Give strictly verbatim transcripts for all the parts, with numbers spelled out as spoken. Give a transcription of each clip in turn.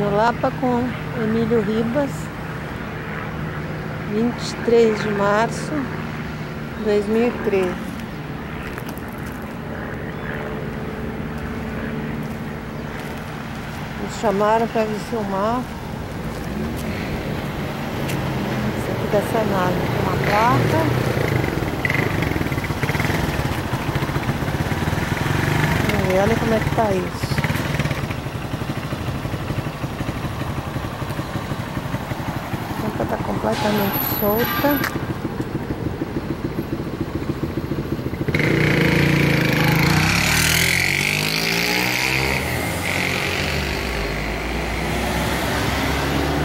Caminho Lapa com Emílio Ribas, vinte e três de março de dois mil e treze. Me chamaram para me filmar. Isso aqui da Sanasa, tem uma placa. E olha como é que tá isso. Está completamente solta.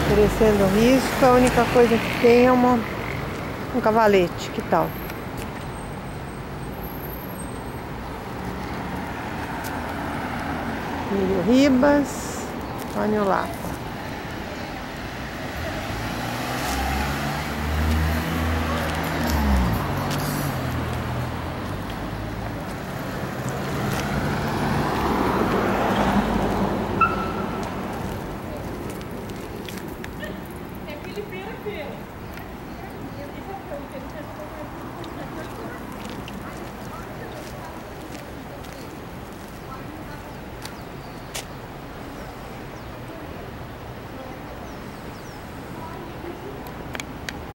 Oferecendo risco, a única coisa que tem é uma, um cavalete. Que tal? Emílio Ribas, olha lá.